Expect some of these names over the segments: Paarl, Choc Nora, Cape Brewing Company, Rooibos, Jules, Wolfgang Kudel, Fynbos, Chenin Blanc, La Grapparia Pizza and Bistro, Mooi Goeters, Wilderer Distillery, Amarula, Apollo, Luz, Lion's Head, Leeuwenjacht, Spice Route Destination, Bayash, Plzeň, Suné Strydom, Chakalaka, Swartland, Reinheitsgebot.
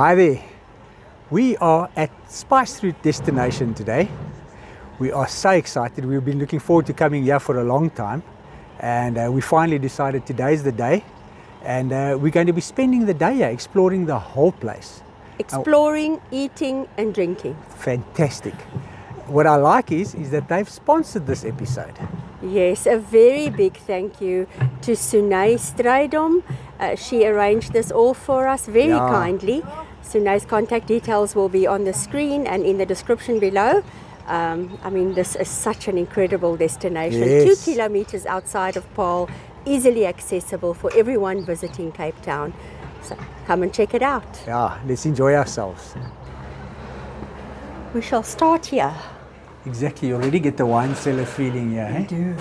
Hi there, we are at Spice Route Destination today. We are so excited. We've been looking forward to coming here for a long time, and we finally decided today's the day, and we're going to be spending the day here exploring the whole place. Exploring, eating and drinking. Fantastic. What I like is that they've sponsored this episode. Yes, a very big thank you to Suné Strydom. She arranged this all for us very kindly. Suné's contact details will be on the screen and in the description below. I mean, this is such an incredible destination. Yes. 2 kilometers outside of Paarl, easily accessible for everyone visiting Cape Town. So come and check it out. Yeah, let's enjoy ourselves. We shall start here. Exactly, you already get the wine cellar feeling here, eh? I do.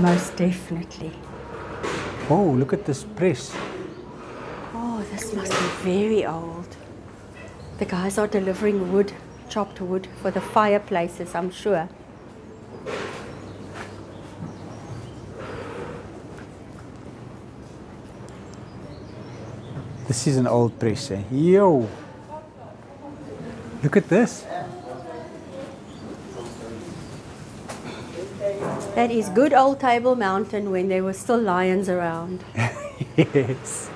Most definitely. Oh, look at this press. Oh, this must be very old. The guys are delivering wood, chopped wood, for the fireplaces, I'm sure. This is an old press, eh? Yo! Look at this. That is good old Table Mountain when there were still lions around. Yes.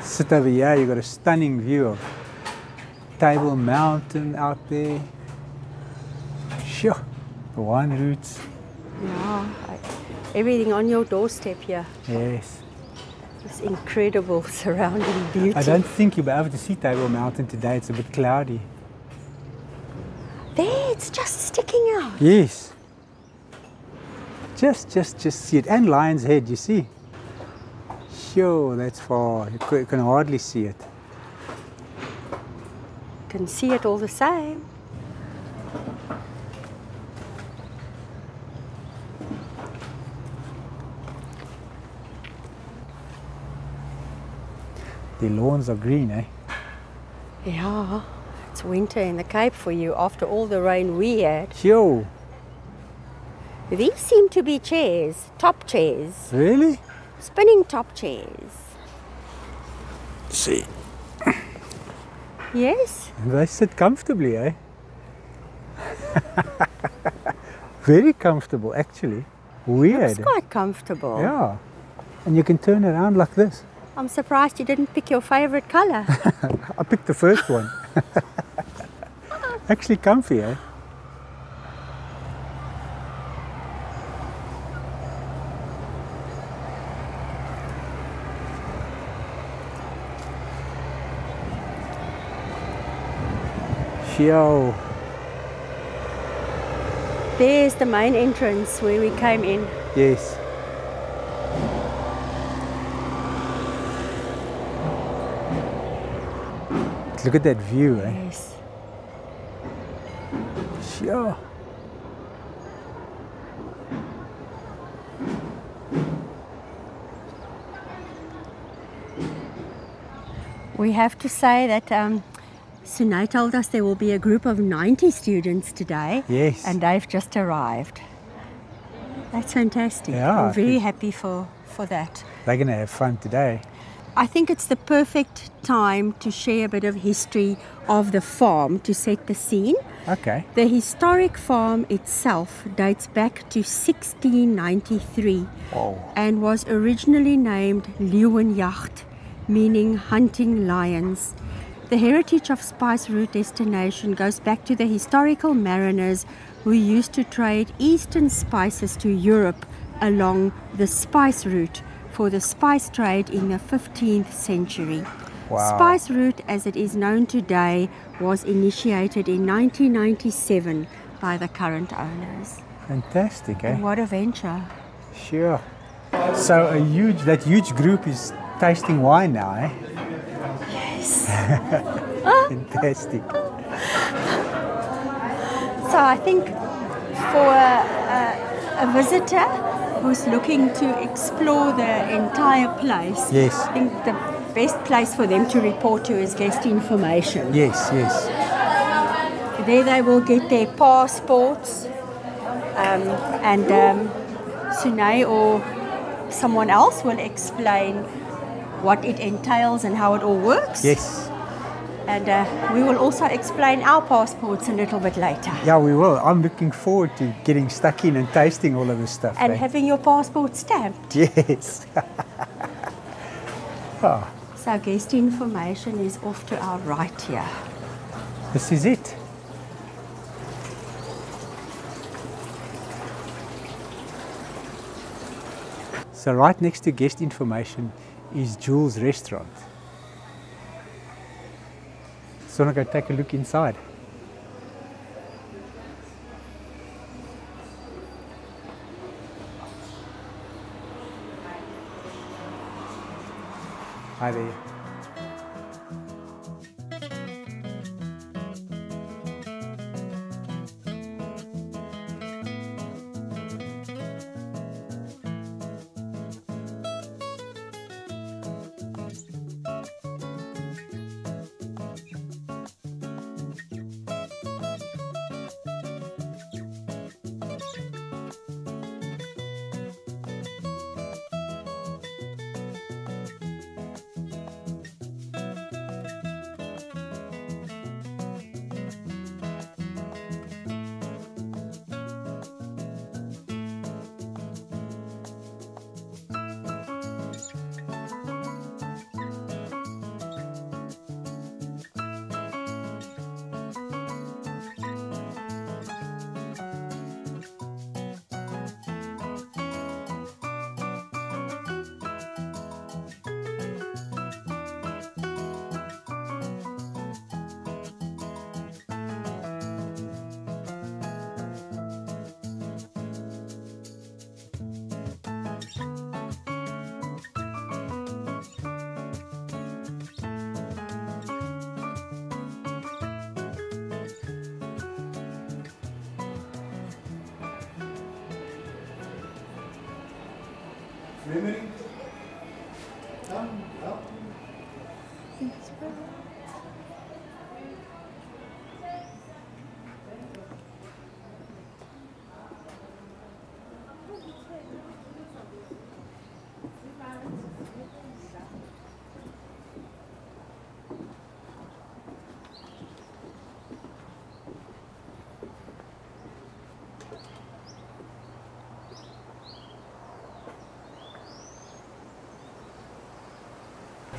Sit over here, you've got a stunning view of Table Mountain out there. Sure, the wine routes. Yeah, everything on your doorstep here. Yes. This incredible surrounding beauty. I don't think you'll be able to see Table Mountain today. It's a bit cloudy. There, it's just sticking out. Yes. Just see it. And Lion's Head, you see? Sure, that's far. You can hardly see it. You can see it all the same. The lawns are green, eh? Yeah, it's winter in the Cape for you after all the rain we had. Sure. These seem to be chairs, top chairs. Really? Spinning top chairs. See. Yes. And they sit comfortably, eh? Very comfortable, actually. Weird. It's quite comfortable. Yeah. And you can turn around like this. I'm surprised you didn't pick your favorite color. I picked the first one. Actually comfy, eh? Yo. There's the main entrance where we came in. Yes. Look at that view, eh? Yes. Sure. We have to say that Suné told us there will be a group of 90 students today. Yes. And they've just arrived. That's fantastic. Yeah, I'm very happy for that. They're going to have fun today. I think it's the perfect time to share a bit of history of the farm to set the scene. Okay. The historic farm itself dates back to 1693 and was originally named Leeuwenjacht, meaning hunting lions. The heritage of Spice Route Destination goes back to the historical mariners who used to trade eastern spices to Europe along the Spice Route for the spice trade in the 15th century. Wow. Spice Route, as it is known today, was initiated in 1997 by the current owners. Fantastic, eh? And what a venture. Sure. So that huge group is tasting wine now, eh? Yes. Fantastic. So I think for a visitor who's looking to explore the entire place, yes, I think the best place for them to report to is guest information. Yes, yes. There they will get their passports and Suné or someone else will explain what it entails and how it all works. Yes. And we will also explain our passports a little bit later. Yeah, we will. I'm looking forward to getting stuck in and tasting all of this stuff. And having your passport stamped. Yes. Oh. So guest information is off to our right here. This is it. So right next to guest information is Jules' restaurant. So I'm going to take a look inside. Hi there.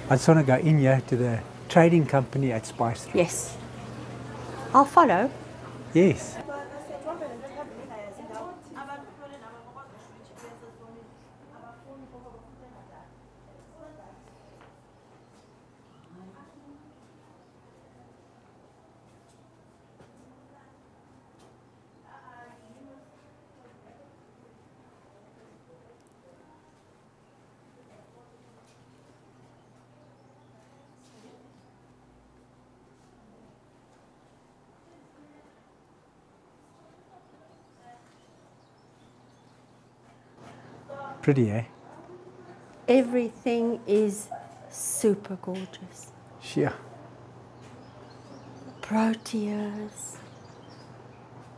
I just want to go in here to the trading company at Spice Route. Yes. I'll follow. Yes. Pretty, eh? Everything is super gorgeous. Yeah. Proteas,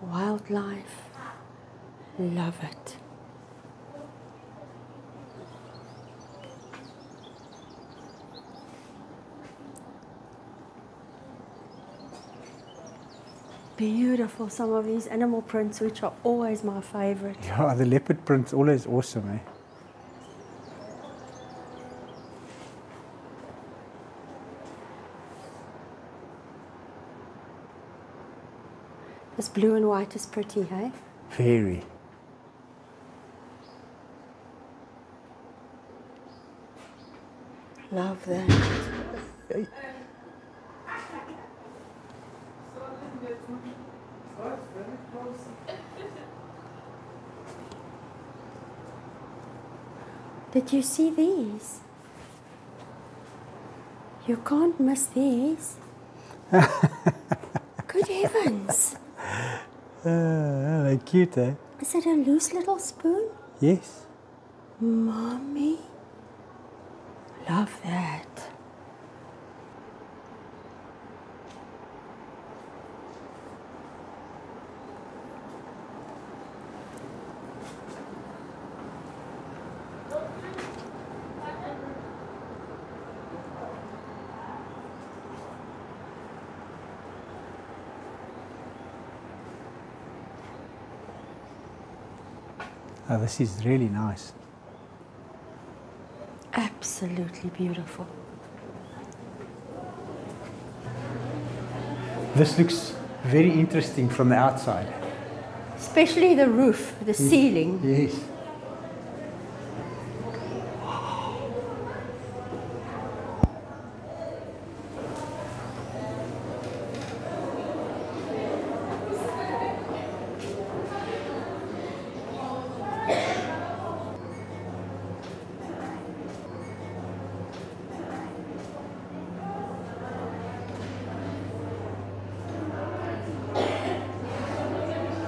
wildlife, love it. Beautiful, some of these animal prints, which are always my favorite. Yeah, the leopard print's always awesome, eh? This blue and white is pretty, hey? Very. Love that. Hey. Did you see these? You can't miss these. Good heavens. They're cute, eh? Is it a loose little spoon? Yes. Mommy. Love that. Oh, this is really nice. Absolutely beautiful. This looks very interesting from the outside. Especially the roof, the ceiling. Yes.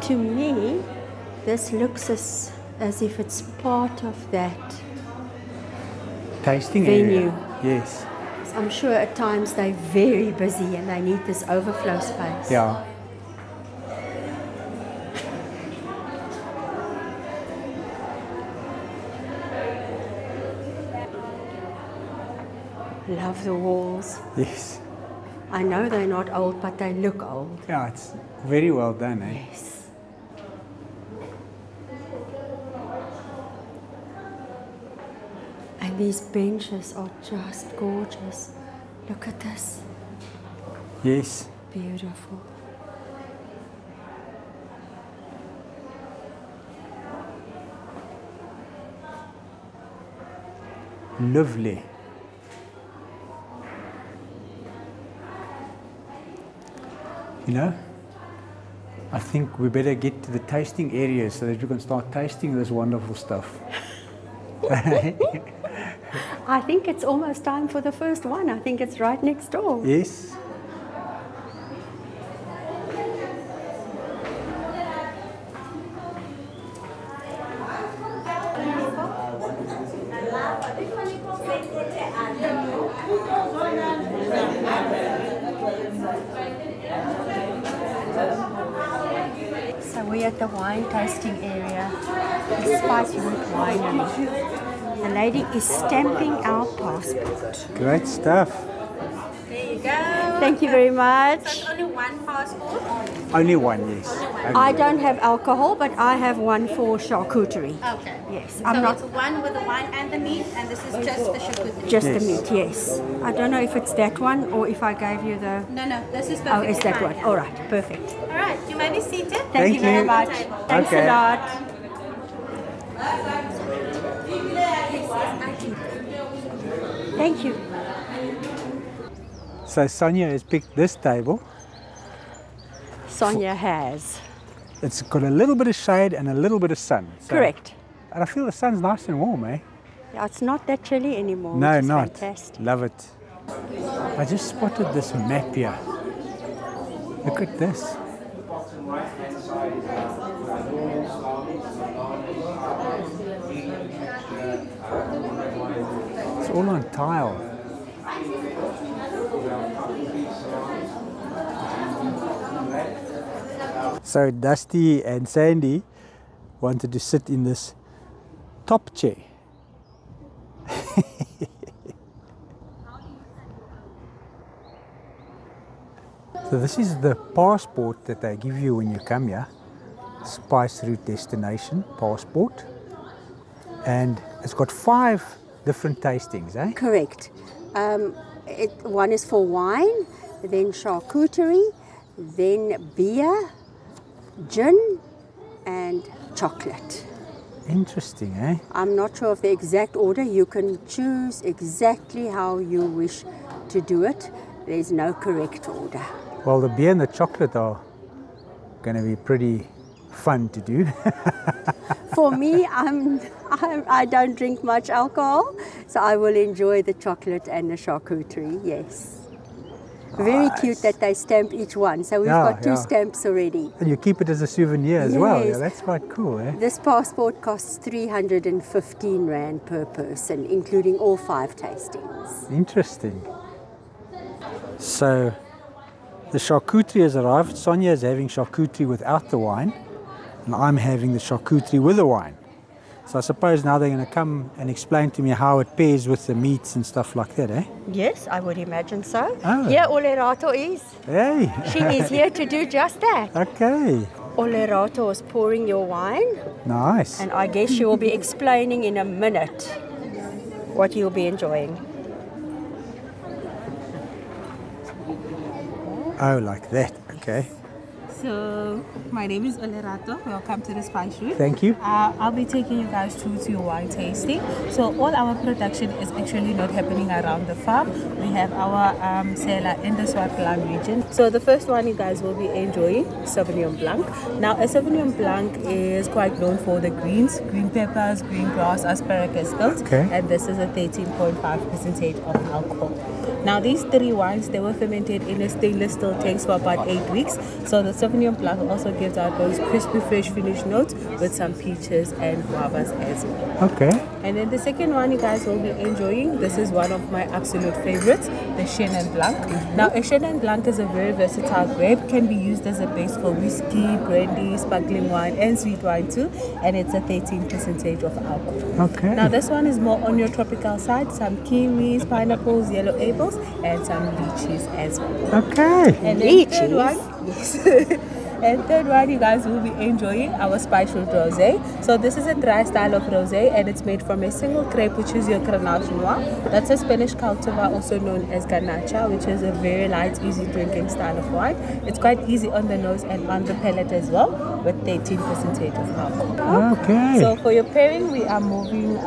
To me, this looks as if it's part of that tasting venue. Area. Yes. I'm sure at times they're very busy and they need this overflow space. Yeah. Love the walls. Yes. I know they're not old, but they look old. Yeah, it's very well done, eh? Yes. These benches are just gorgeous. Look at this. Yes. Beautiful. Lovely. You know, I think we better get to the tasting area so that you can start tasting this wonderful stuff. I think it's almost time for the first one. I think it's right next door. Yes. So we're at the wine tasting area, the Spice Route Winery. The lady is stamping our passport. Great stuff. There you go. Thank you very much. So it's only one passport? Only one, yes. Only one. I don't have alcohol, but I have one for charcuterie. Okay. Yes. So it's one with the wine and the meat, and this is just the charcuterie? Just yes. The meat, yes. I don't know if it's that one or if I gave you the... No, no, this is perfect. Oh, it's that one. Yeah. All right, perfect. All right, you may be seated. Thank you very much. Thanks a lot. Thank you. So Sonia has picked this table. Sonia has. It's got a little bit of shade and a little bit of sun. So. Correct. And I feel the sun's nice and warm, eh? Yeah, it's not that chilly anymore. No, not. Fantastic. Love it. I just spotted this map here. Look at this. It's all on tile. So Dusty and Sandy wanted to sit in this top chair. So this is the passport that they give you when you come here. Spice Route Destination passport. And it's got 5 different tastings, eh? Correct. One is for wine, then charcuterie, then beer, gin, and chocolate. Interesting, eh? I'm not sure of the exact order. You can choose exactly how you wish to do it. There's no correct order. Well, the beer and the chocolate are going to be pretty fun to do. For me, I don't drink much alcohol, so I will enjoy the chocolate and the charcuterie, yes. Nice. Very cute that they stamp each one, so we've got 2 stamps already. And you keep it as a souvenir as well, yeah, that's quite cool, eh? This passport costs 315 Rand per person, including all 5 tastings. Interesting. So, the charcuterie has arrived. Sonia is having charcuterie without the wine. And I'm having the charcuterie with the wine. So I suppose now they're going to come and explain to me how it pairs with the meats and stuff like that, eh? Yes, I would imagine so. Oh. Here Olerato is. Hey! She is here to do just that. Okay. Olerato was pouring your wine. Nice. And I guess you will be explaining in a minute what you'll be enjoying. Oh, like that. Okay. So, my name is Olerato. Welcome to the Spice Route. Thank you. I'll be taking you guys through to your wine tasting. So, all our production is actually not happening around the farm. We have our cellar in the Swartland region. So, the first one you guys will be enjoying, Sauvignon Blanc. Now, a Sauvignon Blanc is quite known for the greens, green peppers, green grass, asparagus guilt. Okay. And this is a 13.5% of alcohol. Now, these three wines, they were fermented in a stainless steel tank for about 8 weeks. So, the Sauvignon Blanc also gives out those crispy, fresh finish notes with some peaches and guavas as well. Okay. And then the second one you guys will be enjoying, this is one of my absolute favorites, the Chenin Blanc. Now, a Chenin Blanc is a very versatile grape, can be used as a base for whiskey, brandy, sparkling wine, and sweet wine too. And it's a 13% of alcohol. Okay. Now, this one is more on your tropical side, some kiwis, pineapples, yellow apples, and some lychees as well. Okay. And then the third one, yes. And third one, you guys will be enjoying our Spice Route Rosé. So this is a dry style of rosé, and it's made from a single grape, which is your Grenache Noir. That's a Spanish cultivar, also known as Garnacha, which is a very light, easy drinking style of wine. It's quite easy on the nose and on the palate as well, with 13% of alcohol. Okay. So for your pairing, we are moving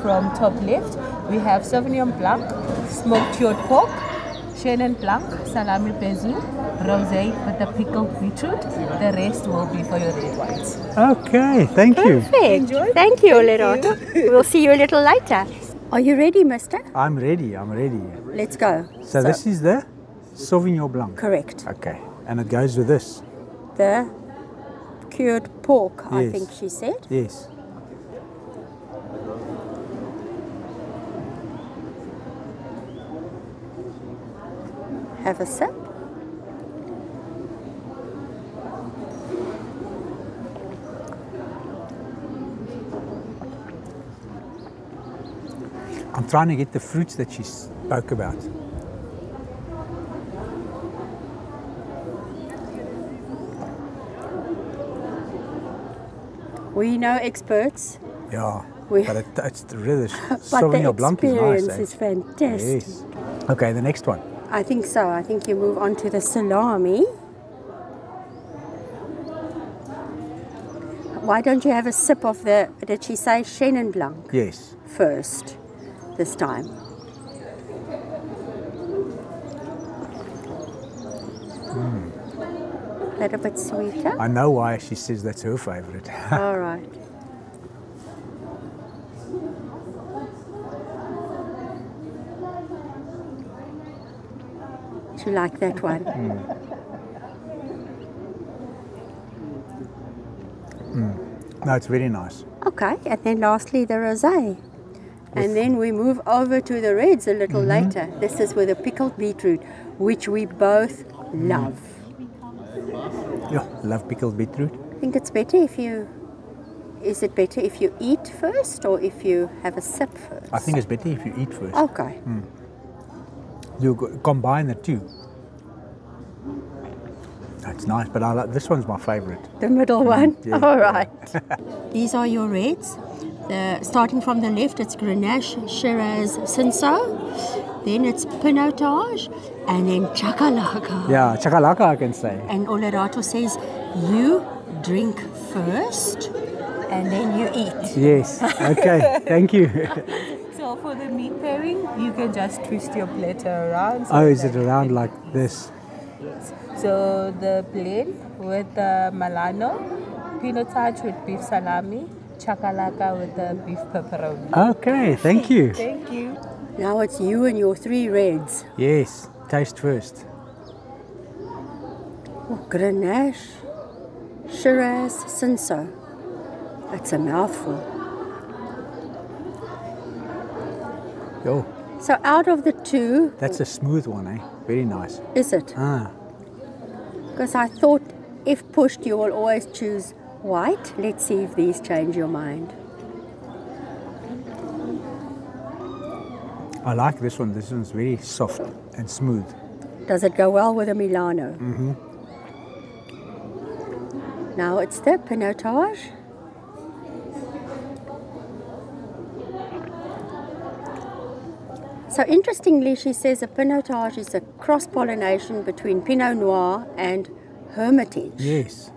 from top left. We have Sauvignon Blanc, smoked cured pork, Chenin Blanc, salami basil, rosé with the pickled beetroot. The rest will be for your red wines. Okay, thank you. Perfect. Enjoy. Thank you, Olerato. We'll see you a little later. Are you ready, mister? I'm ready, I'm ready. Let's go. So this is the Sauvignon Blanc? Correct. Okay, and it goes with this? The cured pork, yes. I think she said. Yes. Have a sip. I'm trying to get the fruits that she spoke about. We're no experts. Yeah, but it's really Sauvignon Blanc is nice. The experience is fantastic. Yes. Okay, the next one. I think so. I think you move on to the salami. Why don't you have a sip of the, did she say Chenin Blanc? Yes. First, this time. Mm. A little bit sweeter. I know why she says that's her favorite. All right. You like that one? Mm. Mm. No, it's really nice. Okay, and then lastly the rosé. And then we move over to the reds a little later. This is with a pickled beetroot, which we both love. Yeah, love pickled beetroot. I think it's better if you... Is it better if you eat first or if you have a sip first? I think it's better if you eat first. Okay. Mm. You combine the two. That's nice, but I like, this one's my favorite. The middle one? Yeah. All right. These are your reds. Starting from the left, it's Grenache, Shiraz, Cinsault. Then it's Pinotage, and then Chakalaka. Yeah, Chakalaka I can say. And Olerato says, you drink first, and then you eat. Yes, okay, thank you. So for the meat pairing, you can just twist your platter around. So is it around like this? Yes. So the blend with the Milano, Pinotage with beef salami, Chakalaka with the beef pepperoni. Okay, thank you. Thank you. Now it's you and your three reds. Yes, taste first. Oh, Grenache, Shiraz, Cinsault. That's a mouthful. Yo. So out of the two... That's a smooth one, eh? Very nice. Is it? Ah. Because I thought if pushed, you will always choose white. Let's see if these change your mind. I like this one. This one's very soft and smooth. Does it go well with a Milano? Mm-hmm. Now it's the pinotage. So interestingly, she says a pinotage is a cross-pollination between Pinot Noir and Hermitage. Yes.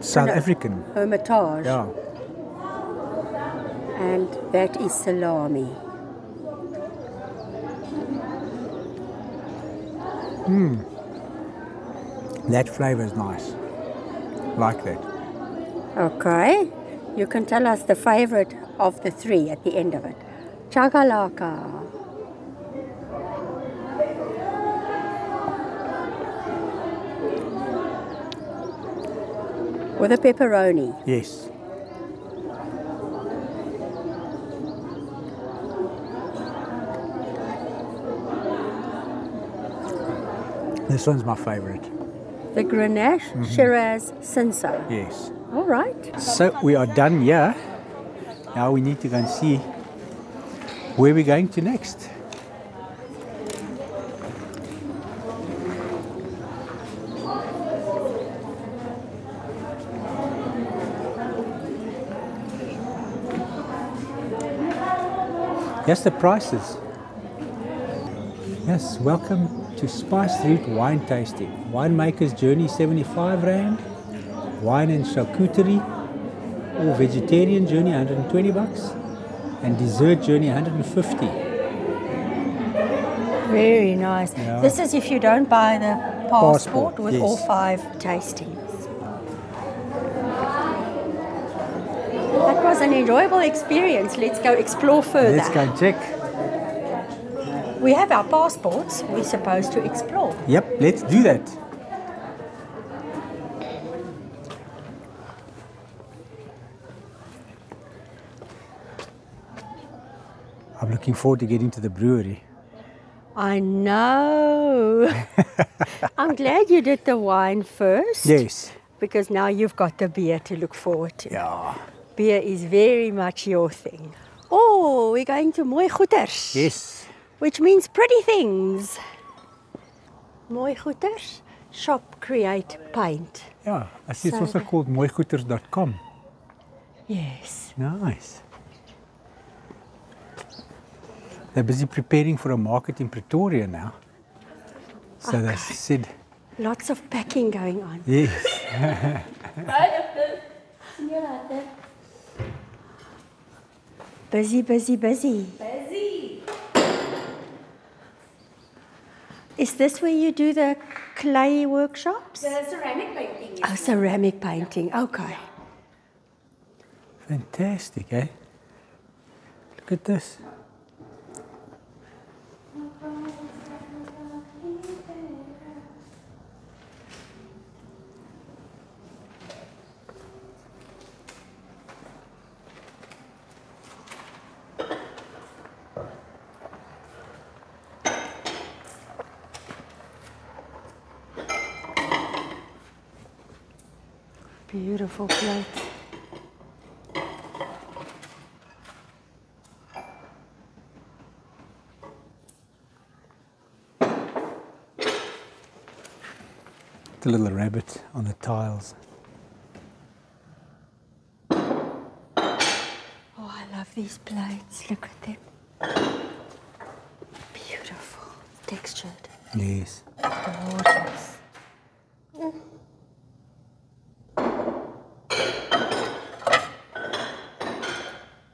South African. Hermitage. Yeah. And that is salami. Hmm. That flavour is nice. Like that. Okay. You can tell us the favourite of the three at the end of it. Chakalaka. With a pepperoni. Yes. This one's my favourite. The Grenache Shiraz Cinsault. Yes. All right. So we are done here. Now we need to go and see where we're going to next. Yes, the prices. Yes, welcome to Spice Route Wine Tasting. Winemaker's Journey 75 Rand, Wine and Charcuterie, or Vegetarian Journey 120 bucks, and Dessert Journey 150. Very nice. Yeah. This is if you don't buy the passport with all five tastings. That was an enjoyable experience. Let's go explore further. Let's go and check. We have our passports. We're supposed to explore. Yep, let's do that. I'm looking forward to getting to the brewery. I know. I'm glad you did the wine first. Yes. Because now you've got the beer to look forward to. Yeah. Beer is very much your thing. Oh, we're going to Mooi Goeters. Yes. Which means pretty things. Mooi Goeters, shop, create, paint. Yeah, I see it's also called mooigoeters.com. Yes. Nice. They're busy preparing for a market in Pretoria now. So they said... Lots of packing going on. Yes. Busy, busy, busy. Busy. Is this where you do the clay workshops? The ceramic painting. Oh, ceramic painting. Okay. Fantastic, eh? Look at this. Beautiful plate. The little rabbit on the tiles. Oh, I love these plates. Look at them. Beautiful, textured. Yes. Gorgeous.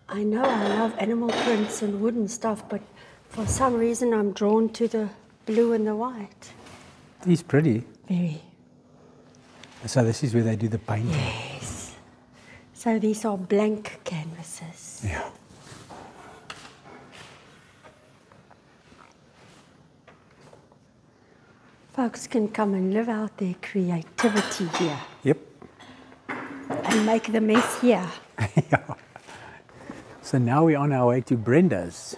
I know I love animal prints and wooden stuff, but for some reason I'm drawn to the blue and the white. He's pretty. Very. So this is where they do the painting. Yes. So these are blank canvases. Yeah. Folks can come and live out their creativity here. Yep. And make the mess here. Yeah. So now we're on our way to Brenda's.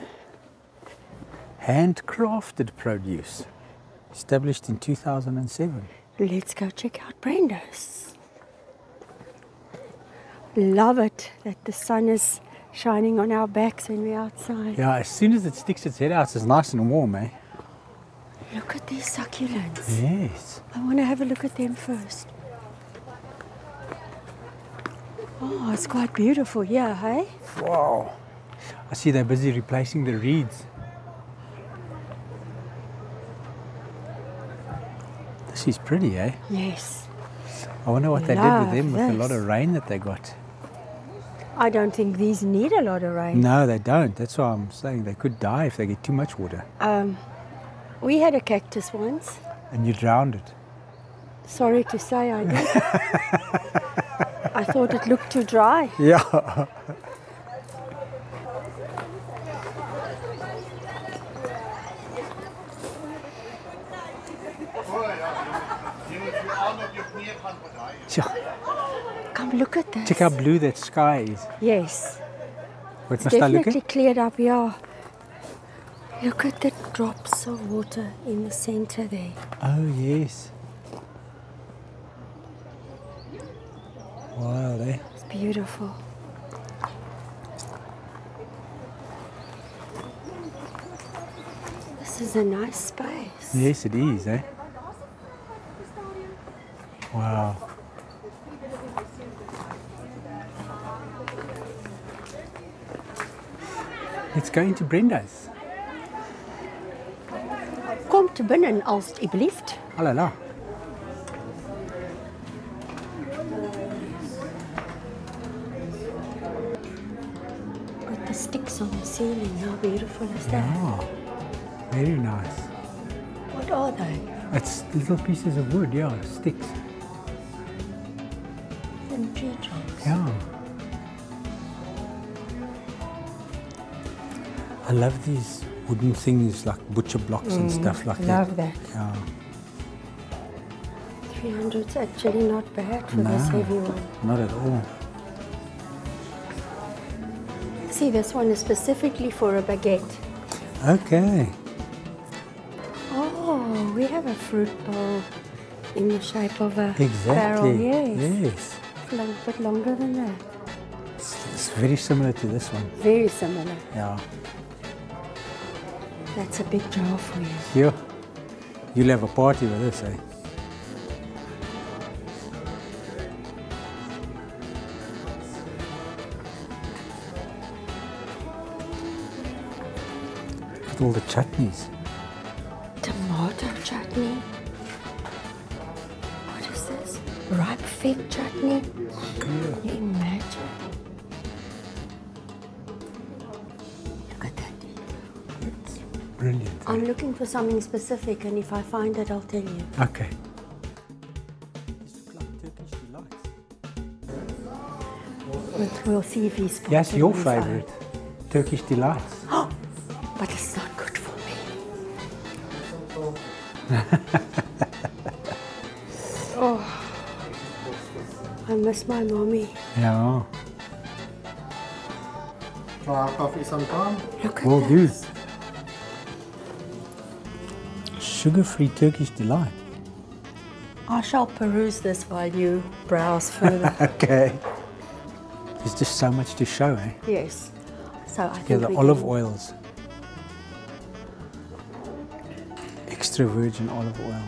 Handcrafted produce, established in 2007. Let's go check out Brenda's. Love it that the sun is shining on our backs when we're outside. Yeah, as soon as it sticks its head out, it's nice and warm, eh? Look at these succulents. Yes. I want to have a look at them first. Oh, it's quite beautiful here, hey? Wow. I see they're busy replacing the reeds. This is pretty, eh? Yes. I wonder what they did with them with a lot of rain that they got. I don't think these need a lot of rain. No, they don't. That's why I'm saying they could die if they get too much water. We had a cactus once. And you drowned it. Sorry to say I did. I thought it looked too dry. Yeah. Come look at this. Check how blue that sky is. Yes. What must I look at? It's definitely cleared up, yeah. Look at the drops of water in the center there. Oh, yes. Wow, there. It's beautiful. This is a nice space. Yes, it is, eh? Wow. Let's go into Brenda's. Komt binnen alsjeblieft. Alala. Got the sticks on the ceiling. How beautiful is that? Oh, very nice. What are they? It's little pieces of wood, yeah, sticks. And tree trunks. Yeah. I love these wooden things like butcher blocks and stuff like that. Yeah. 300's actually not bad for this heavy one. Not at all. See, this one is specifically for a baguette. Okay. Oh, we have a fruit bowl in the shape of a barrel. Yes. It's a bit longer than that. It's very similar to this one. Very similar. Yeah. That's a big jar for you. Yeah. You'll have a party with this, eh? Look at all the chutneys. Tomato chutney. What is this? Ripe fig chutney? Yeah. Can you imagine? Look at that. Brilliant. I'm looking for something specific, and if I find it, I'll tell you. Okay. But we'll see if he's... Yes, your favorite. Turkish Delights. Oh, but it's not good for me. Oh, I miss my mommy. Yeah. Try our coffee sometime. Look at this. Do. Sugar-free Turkish Delight. I shall peruse this while you browse further. Okay. There's just so much to show, eh? Yes. So I think the olive oils. Extra virgin olive oil.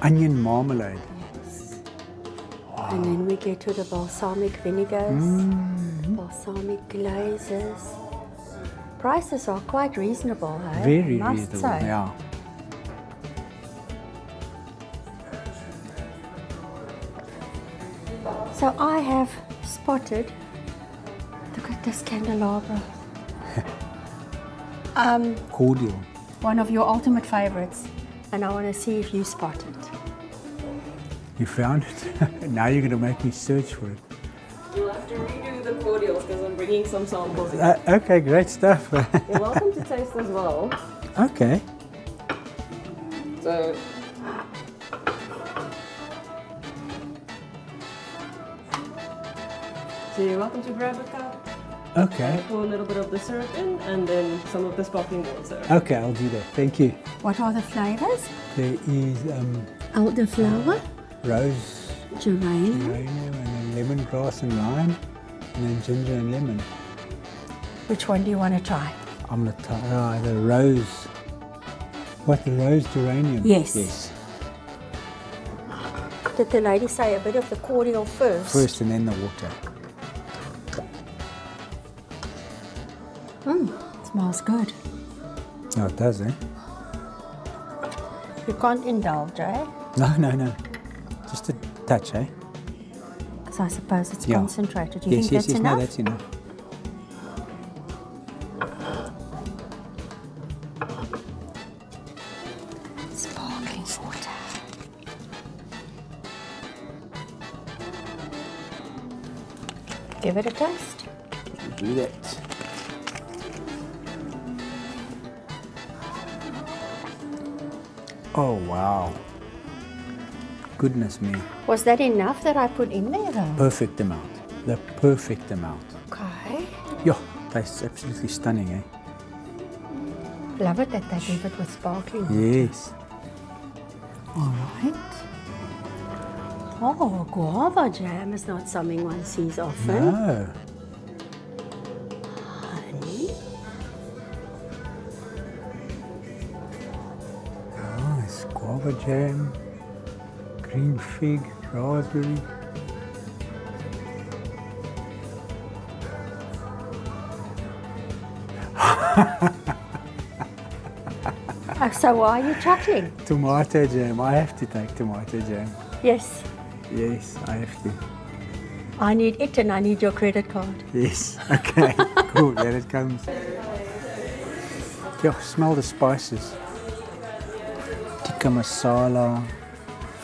Onion marmalade. Yes. Wow. And then we get to the balsamic vinegars, balsamic glazes. Prices are quite reasonable, eh? Very reasonable, yeah. So I have spotted, look at this candelabra. Cordial. One of your ultimate favorites, and I want to see if you spot it. You found it? Now you're going to make me search for it. You'll have to redo the cordials because I'm bringing some samples in. Okay, great stuff. You're welcome to taste as well. Okay. So. So you're welcome to grab a cup. Okay. Pour a little bit of the syrup in and then some of the sparkling water. Okay, I'll do that. Thank you. What are the flavors? There is elderflower, rose, geranium, lemongrass and lime, and then ginger and lemon. Which one do you want to try? I'm going to try the rose. What, the rose geranium? Yes. Yes. did the lady say? A bit of the cordial first? First and then the water. It smells good. Oh, it does, eh? You can't indulge, eh? No, no, no. Just a touch, eh? Because I suppose it's concentrated. You think that's enough? No, that's enough. Sparkling water. Give it a taste. Do that. Oh, wow. Goodness me. Was that enough that I put in there though? Perfect amount. The perfect amount. Okay. Yeah, tastes absolutely stunning, eh? Love it that they give it with sparkling water. Yes. All right. Oh, guava jam is not something one sees often. No. Jam, green fig, raspberry. So why are you chuckling? Tomato jam. I have to take tomato jam. Yes. Yes, I have to. I need it and I need your credit card. Yes, okay, cool, there it comes. Yeah, smell the spices. Masala,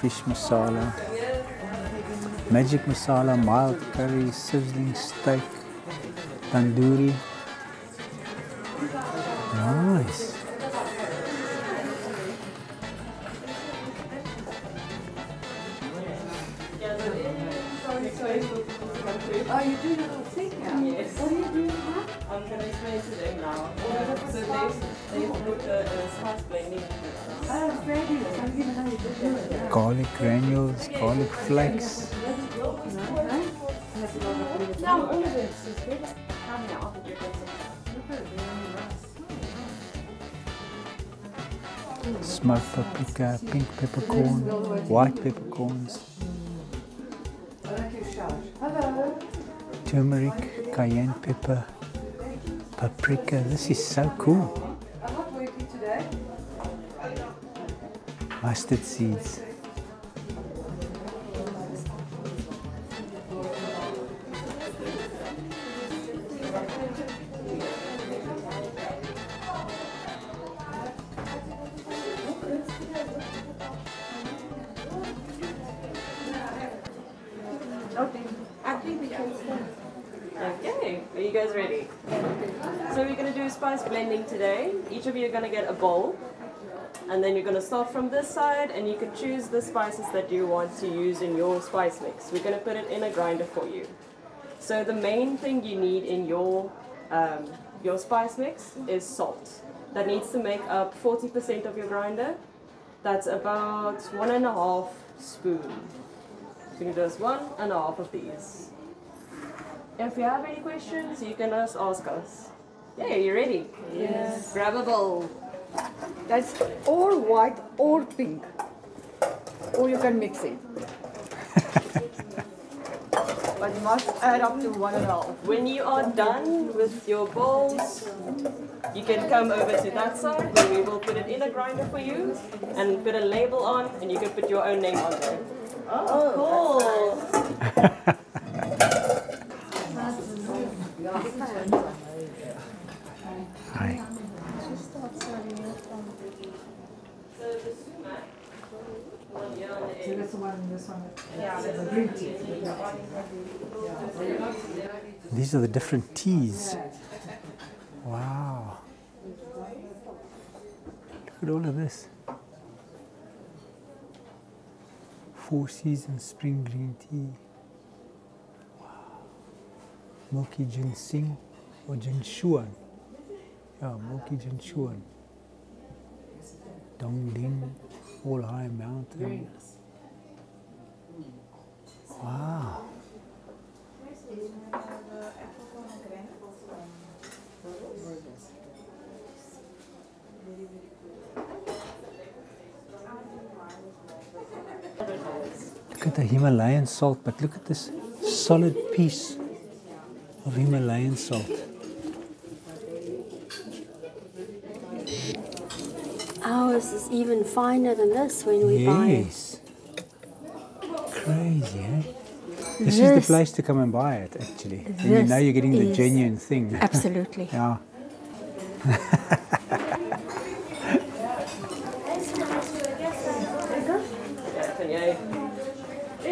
fish masala, magic masala, mild curry, sizzling steak, tandoori. Nice. Are you doing a little thing now? Yes. What are you doing now? I'm going to explain to them now. They put the spice blending. Oh, fabulous. I'm going to know you to do it. Garlic granules, garlic flakes. No, all of this is good. Come here, I'll do it. Smoked paprika, pink peppercorn, white peppercorns. Turmeric, cayenne pepper, paprika. This is so cool. I'm not working today. Mustard seeds. Today, each of you are going to get a bowl, and then you're going to start from this side, and you can choose the spices that you want to use in your spice mix. We're going to put it in a grinder for you. So the main thing you need in your spice mix is salt. That needs to make up 40% of your grinder. That's about 1.5 spoon. So you do 1.5 of these. If you have any questions, you can just ask us. Yeah, you ready? Yes. Grab a bowl. That's all white or pink. Or you can mix it. But you must add up to 1.5. When you are done with your bowls, you can come over to that side where we will put it in a grinder for you and put a label on, and you can put your own name on there. Oh, cool. Hi. These are the different teas. Wow. Look at all of this. Four Seasons spring green tea. Wow. Milky ginseng or ginshuan. Yeah, Milky Jinshuan, Dongding, All High Mountain. Wow. Look at the Himalayan salt, but look at this solid piece of Himalayan salt. Ours is even finer than this when we buy it. Yes. Crazy, eh? This is the place to come and buy it, actually. And you know you're getting the genuine thing. Absolutely. Yeah.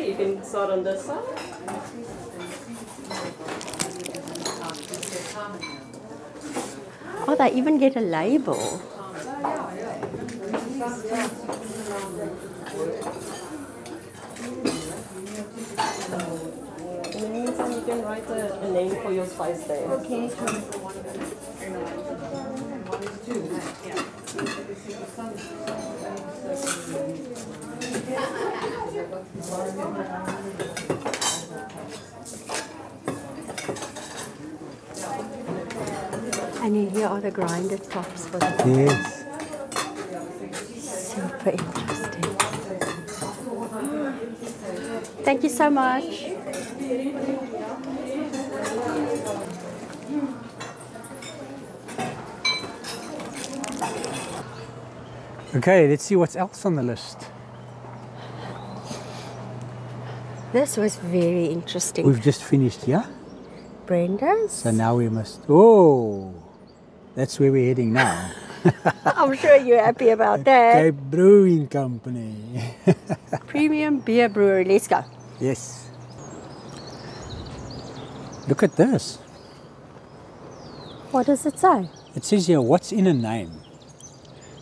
You can start on this side. Oh, they even get a label. In the meantime, you can write a name for your spice there. Okay. And here are the grinder tops for the Super interesting. Thank you so much. Okay, let's see what's else on the list. This was very interesting. We've just finished, yeah? Brenda's. So now we must... Oh! That's where we're heading now. I'm sure you're happy about that. Cape Brewing Company. Premium beer brewery. Let's go. Yes. Look at this. What does it say? It says here, what's in a name?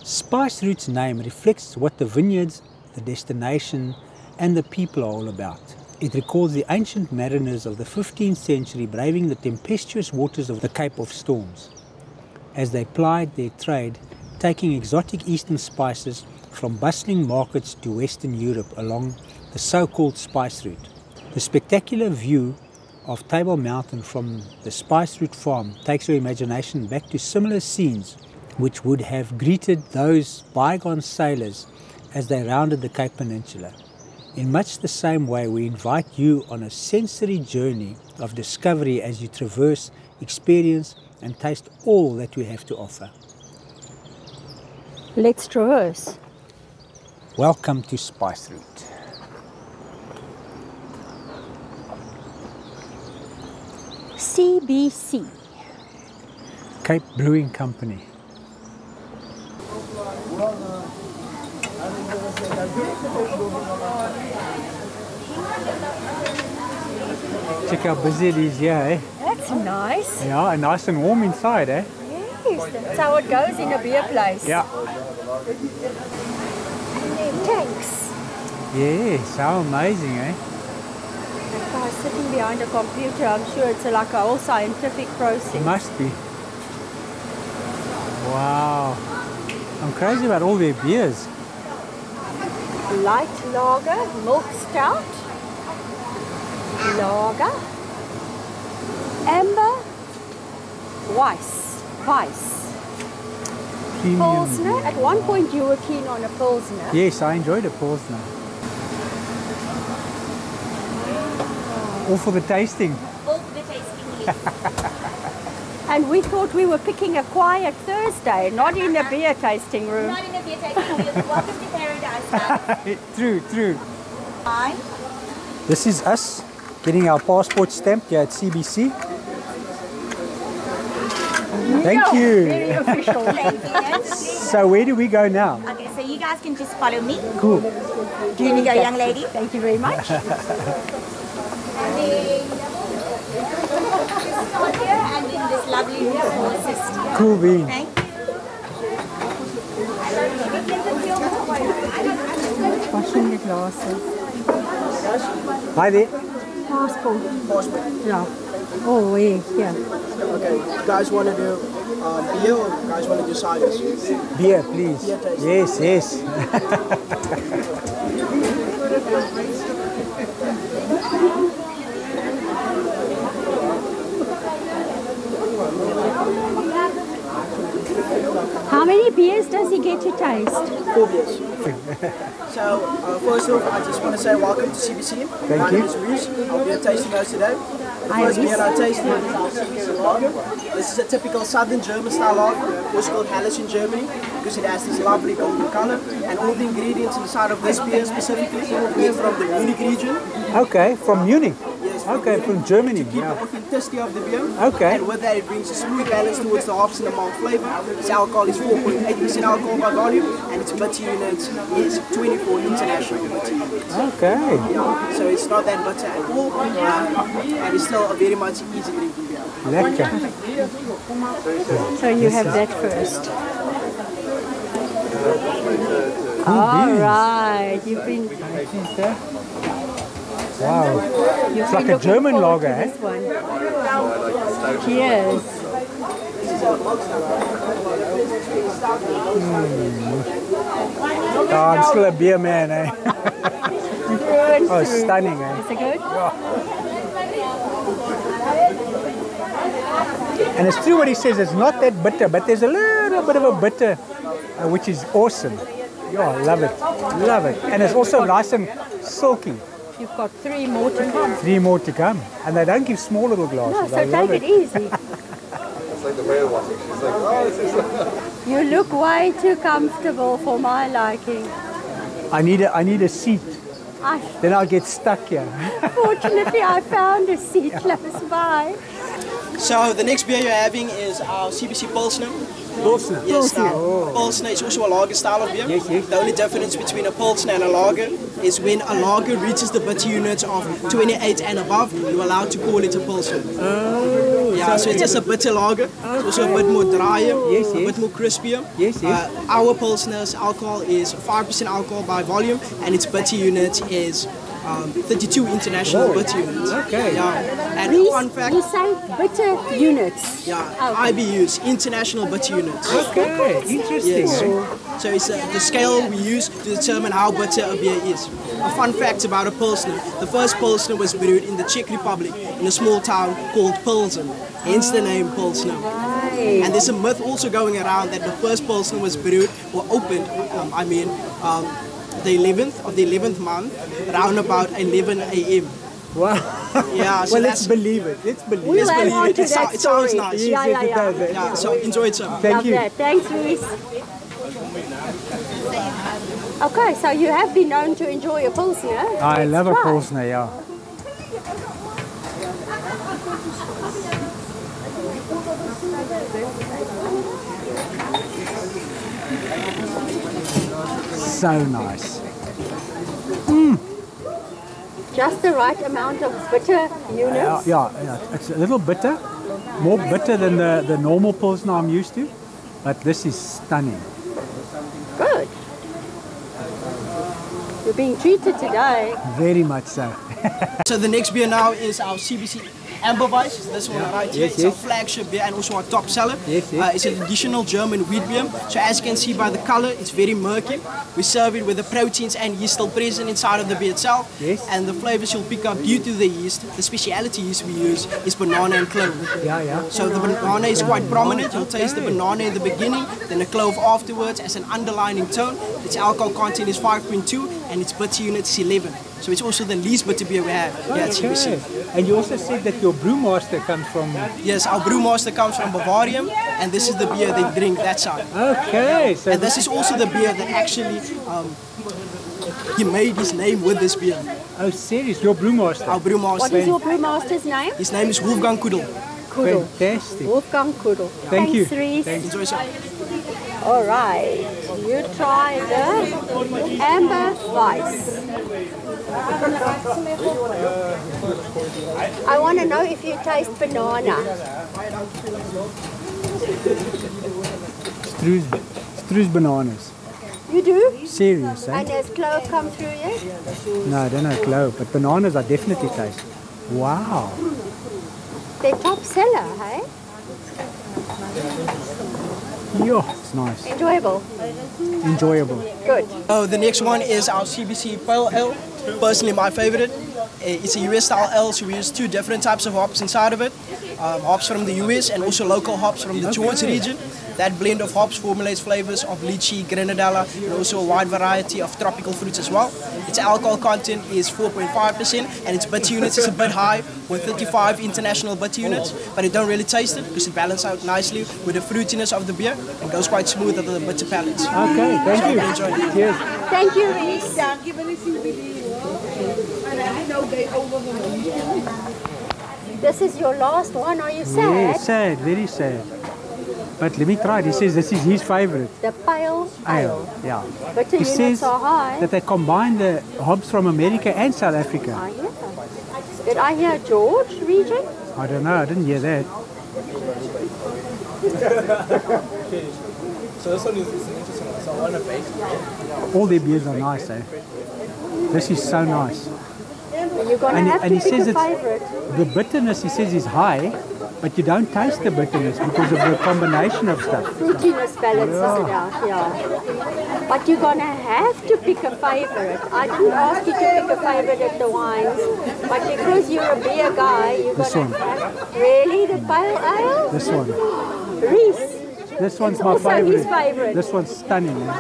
Spice Route's name reflects what the vineyards, the destination and the people are all about. It recalls the ancient mariners of the 15th century braving the tempestuous waters of the Cape of Storms as they plied their trade, taking exotic eastern spices from bustling markets to Western Europe along the so-called Spice Route. The spectacular view of Table Mountain from the Spice Route farm takes your imagination back to similar scenes which would have greeted those bygone sailors as they rounded the Cape Peninsula. In much the same way, we invite you on a sensory journey of discovery as you traverse, experience and taste all that we have to offer. Let's traverse. Welcome to Spice Route. CBC. Cape Brewing Company. Check how busy it is here, eh? That's nice. Yeah, and nice and warm inside, eh? Yes, that's how it goes in a beer place. Yeah. And then tanks. Yes, how amazing, eh? That guy sitting behind a computer, I'm sure it's like a whole scientific process. It must be. Wow. I'm crazy about all their beers. Light lager, milk stout, lager, amber, weiss. Pilsner. At one point you were keen on a pilsner. Yes, I enjoyed a pilsner. All for the tasting. All for the tasting, yes. And we thought we were picking a quiet Thursday, not in a beer tasting room. Not in a beer tasting room. Welcome to paradise. True, true. Hi. This is us getting our passport stamped here at CBC. Thank you. Very official. Thank you. So where do we go now? Okay, so you guys can just follow me. Cool. Here you go, young lady. Thank you very much. And then start here, and then this lovely little assist. Cool beans. Thank you. Washing the glasses. Hi there. Passport. Yeah. Oh, yeah. Okay, guys want to do beer or guys want to do ciders? Beer, please. Beer taste. Yes, yes. How many beers does he get to taste? 4 beers. So, first of all, I just want to say welcome to CBC. My name is Luz. I'll be a tasting host today. The first beer I tasted is our CBC lager. This is a typical southern German style lager, also called Helles in Germany, because it has this lovely golden color. And all the ingredients inside of this beer specifically are from the Munich region. Okay, from Munich? Yes. Okay, from Germany. To keep the authenticity of the beer. Okay. And with that, it brings a smooth balance towards the hops and the malt flavor. Its alcohol is 4.8% alcohol by volume, and its bitter units is 24 international bitter units. Okay. Yeah, so it's not that bitter at all, and it's still a very much easy drinking beer. Lekker. So you have that first. Alright, you've been... Wow, it's like a German lager, eh? Cheers. Oh, I'm still a beer man, eh? Oh, it's stunning, eh? Is it good? Yeah. And it's true what he says, it's not that bitter, but there's a little bit of a bitter, which is awesome. Yeah, I love it. Love it. And it's also nice and silky. You've got three more to come. Three more to come. And they don't give small little glasses. No, so take it easy. It's like the whale watching. She's like, oh, this is like... You look way too comfortable for my liking. I need a seat. Then I'll get stuck here. Fortunately, I found a seat close by. So the next beer you're having is our CBC Pilsner. Pilsner? Yes, now. Oh. Pilsner is also a lager style of beer. Yes, yes. The only difference between a Pilsner and a lager is when a lager reaches the bitter unit of 28 and above, you're allowed to call it a Pilsner. Oh. Yeah, so it's just a bitter lager. Okay. It's also a bit more drier, yes, yes. A bit more crispier. Yes, yes. Our Pilsner's alcohol is 5% alcohol by volume, and its bitter unit is 32 international bitter units. Okay. Yeah. And fun fact, you say bitter units. Yeah. Okay. IBUs, international bitter units. Okay. Interesting. Yes. So it's the scale we use to determine how bitter a beer is. A fun fact about a Pilsner: the first Pilsner was brewed in the Czech Republic in a small town called Plzeň, hence the name Pilsner. Right. And there's a myth also going around that the first Pilsner was brewed or opened. The 11th of the 11th month, around about 11 a.m. Wow. Yeah, so well, let's believe it. Let's believe it. It sounds nice. Yeah, yeah, yeah. Yeah, so enjoy it, sir. Thank you. Thanks, Luis. Okay, so you have been known to enjoy a Pilsner. I love a Pilsner, yeah. So nice. Mm. Just the right amount of bitter units. Yeah, it's a little bitter, more bitter than the normal Pilsner I'm used to, but this is stunning. Good. You're being treated today. Very much so. So the next beer now is our CBC Amber Weiss. This one right here. Yes, it's our flagship beer and also our top seller. Yes, yes. It's an additional German wheat beer. So as you can see by the color, it's very murky. We serve it with the proteins and yeast still present inside of the beer itself. Yes. And the flavors you'll pick up due to the yeast, the speciality yeast we use is banana and clove. Yeah, yeah. So the banana is quite prominent. You'll taste the banana in the beginning, then the clove afterwards as an underlining tone. Its alcohol content is 5.2 and its bitter unit is 11. So it's also the least bitter beer we have here at CBC. And you also said that your brewmaster comes from... Yes, our brewmaster comes from Bavaria, and this is the beer they drink that side. Okay. So and this is also the beer that actually, he made his name with this beer. Oh, serious? Your brewmaster? Our brewmaster. What is your brewmaster's name? His name is Wolfgang Kudel. Kudel. Fantastic. Wolfgang Kudel. Thank you. Thanks, Reese. All right. You try the Amber Weiss. I want to know if you taste banana. Struis bananas. You do? Serious, eh? And has clove come through yet? No, I don't have clove, but bananas I definitely taste. Wow. They're top seller, hey? Yeah, it's nice. Enjoyable. Enjoyable. Good. Oh, the next one is our CBC Pale Ale. Personally, my favorite. It's a US style ale, so we use two different types of hops inside of it. Hops from the US and also local hops from the George region. That blend of hops formulates flavors of lychee, grenadella, and also a wide variety of tropical fruits as well. Its alcohol content is 4.5% and its bitter units is a bit high with 35 international bitter units, but it don't really taste it because it balances out nicely with the fruitiness of the beer and goes quite smooth at the bitter palate. Okay, thank you. Enjoy. Cheers. Thank you, Risa. Give anything we need. And I know they overwhelm. This is your last one, are you sad? Yeah, sad, very sad. But let me try. He says this is his favorite. The pale ale. Yeah. But the units are high. That they combine the hops from America and South Africa. I hear that. Did I hear George region? I don't know. I didn't hear that. So this one is interesting. So I want a base. All their beers are nice, eh? This is so nice. And you're gonna have to pick a favorite. The bitterness, he says, is high. But you don't taste the bitterness because of the combination of stuff. Fruitiness balances it out, yeah. But you're going to have to pick a favorite. I didn't ask you to pick a favorite at the wines, but because you're a beer guy, you're going to have... Really? The pale ale? This one. Reese. This one's my favorite. His favorite. This one's stunning. Eh?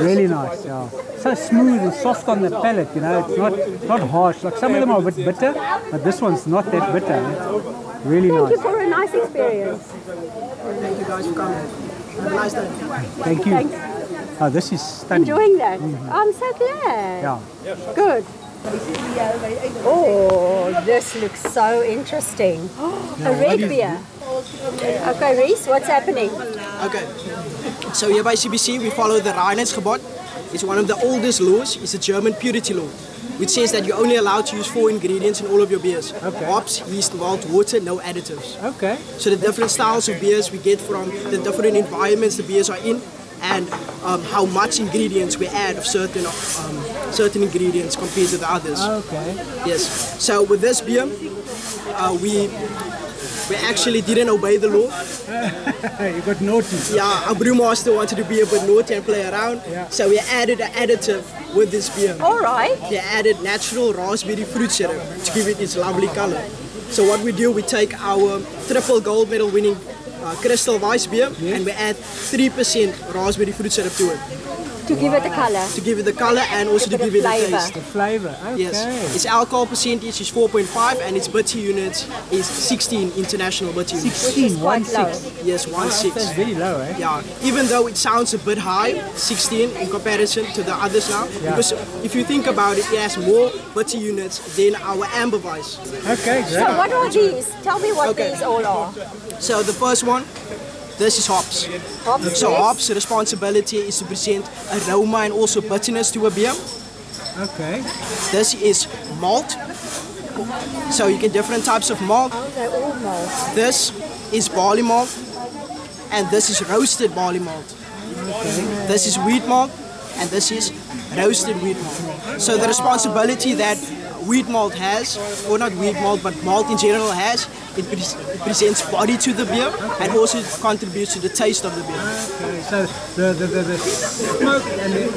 Really nice, yeah. So smooth and soft on the palate, you know. It's not harsh. Like some of them are a bit bitter, but this one's not that bitter. Eh? Really nice. Thank you for a nice experience. Thank you guys for coming. Have a nice day. Thank you. Thanks. Oh, this is stunning. Enjoying that? Mm-hmm. I'm so glad. Yeah. Good. Oh, this looks so interesting. Oh, a red beer. Okay, Reese, what's happening? Okay. So here by CBC, we follow the Reinheitsgebot. It's one of the oldest laws. It's a German purity law, which says that you're only allowed to use 4 ingredients in all of your beers. Okay. Hops, yeast, malt, water, no additives. Okay. So the different styles of beers we get from the different environments the beers are in, and how much ingredients we add of certain ingredients compared to the others. Okay. Yes. So with this beer, we actually didn't obey the law. You got naughty. Yeah, our brewmaster wanted to be a bit naughty and play around. Yeah. So we added an additive with this beer. All right. They added natural raspberry fruit syrup to give it its lovely color. So what we do, we take our triple gold medal winning Crystal Weiss beer, yes, and we add 3% raspberry fruit syrup to it. To give it the color. To give it the color and also to give it the taste. The flavor, okay. Yes. Its alcohol percentage is 4.5 and its bitter units is 16 international bitter units. 16, 1-6. Yes, 1-6. That's very low, eh? Yeah. Even though it sounds a bit high, 16 in comparison to the others now. Yeah. Because if you think about it, it has more bitter units than our amber vice. Okay, great. So what are these? Tell me what these all are. So the first one. This is hops. So hops' responsibility is to present aroma and also bitterness to a beer. Okay. This is malt. So you get different types of malt. They're all malt. This is barley malt. And this is roasted barley malt. Okay. This is wheat malt. And this is roasted wheat malt. So the responsibility that wheat malt has, or not wheat malt, but malt in general has, it presents body to the beer and also contributes to the taste of the beer. Okay, so the smoke and the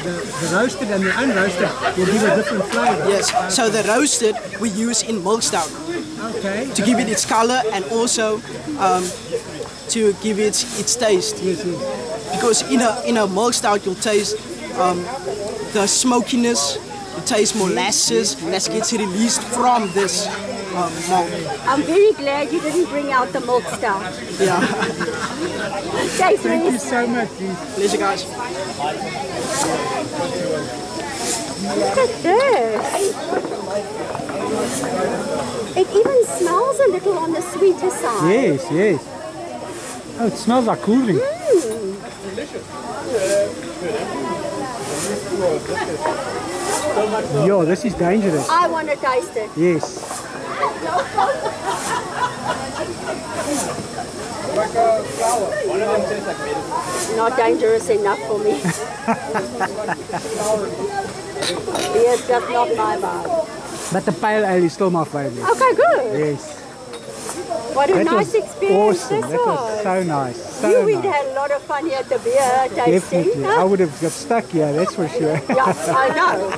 roasted and the unroasted will give a different flavor. Yes, okay. So the roasted we use in milk stout to give it its color and also to give it its taste. Yes, yes. Because in a milk stout you'll taste the smokiness, you taste molasses, that gets released from this malt. I'm very glad you didn't bring out the milk stout. Yeah. Thank you so much. Pleasure, guys. Look at this. It even smells a little on the sweeter side. Yes, yes. Oh, it smells like cooling. Mm. Yo, this is dangerous. I want to taste it. Yes. Not dangerous enough for me. Yes, that's not my vibe. But the pale ale is still my favorite. Okay, good. Yes. What a nice experience. Awesome. That was so nice. So we'd had a lot of fun here at the beer tasting. Definitely. Huh? I would have got stuck here, that's for sure. Yeah, I know.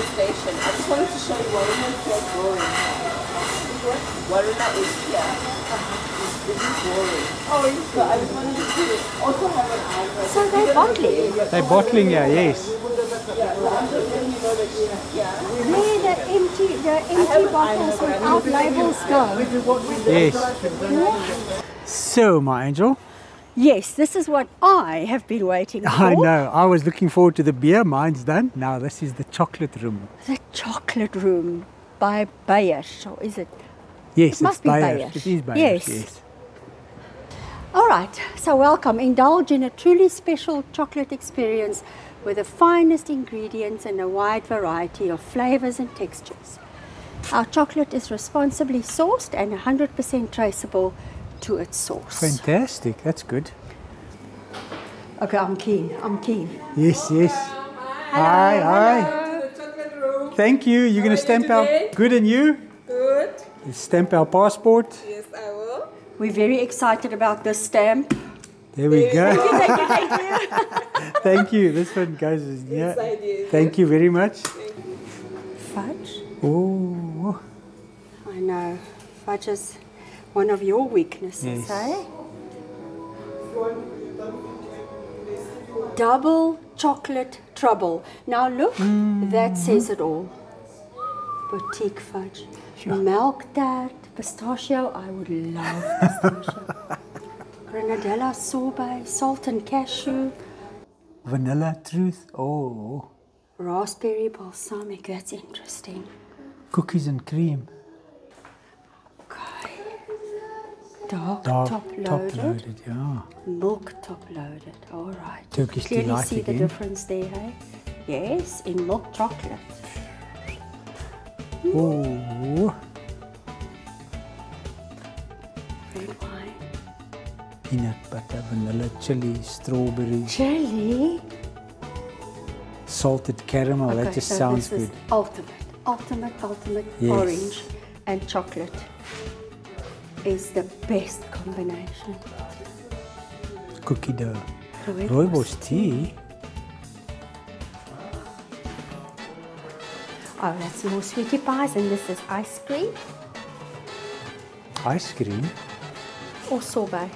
station. I just wanted to show you what in Cape Brewing. What in that is here is really boring. Oh, so I just wanted to also have an eye. So they're bottling. They're bottling, yeah, yes. Yeah, so I'm just letting you know that the empty bottles without labels go. Yes. So, my angel. Yes, this is what I have been waiting for. I know. I was looking forward to the beer. Mine's done. Now this is the chocolate room. The chocolate room by Bayash, or is it? Yes, it must be Bayash. It is Bayash. Yes. Yes. All right. So welcome. Indulge in a truly special chocolate experience with the finest ingredients and a wide variety of flavors and textures. Our chocolate is responsibly sourced and 100% traceable to its source. Fantastic, that's good. Okay, I'm keen. Yes, yes. Hello. Hi, hi. Thank you. You're going to stamp our... Good, and you? Good. You stamp our passport. Yes, I will. We're very excited about this stamp. There we go. Thank you. Thank you. This one goes in here. Yeah. Thank you very much. Thank you. Fudge? Oh. I know. Fudge is one of your weaknesses, yes. Eh? Double chocolate trouble. Now look, that says it all. Boutique fudge. Sure. Milk tart, pistachio, I would love pistachio. Granadella sorbet, salt and cashew. Vanilla truth, oh. Raspberry balsamic, that's interesting. Cookies and cream. Dark top loaded, yeah. Milk top loaded, all right. Turkish delight again. Clearly see the difference there, hey? Yes, in milk chocolate. Oh. Red wine. Peanut butter, vanilla, chili, strawberry. Chili? Salted caramel, okay, that just so sounds this is good. Ultimate, yes. Orange and chocolate is the best combination. Cookie dough. Rooibos tea? Oh, that's more sweetie pies, and this is ice cream. Ice cream? Or sorbet.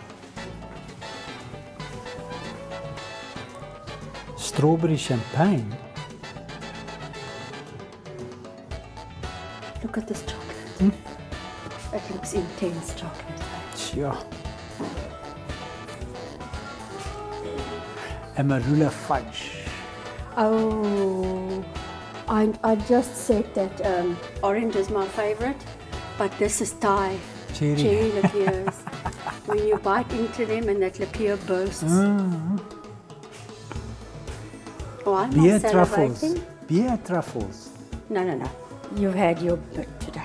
Strawberry champagne? Look at this chocolate. It looks intense chocolate. Sure. Amarula fudge. Oh, I just said that orange is my favorite, but this is Thai. Cherry liqueurs. When you bite into them and that liqueur bursts. Oh, I'm beer truffles. Beer truffles. No. You've had your bit today.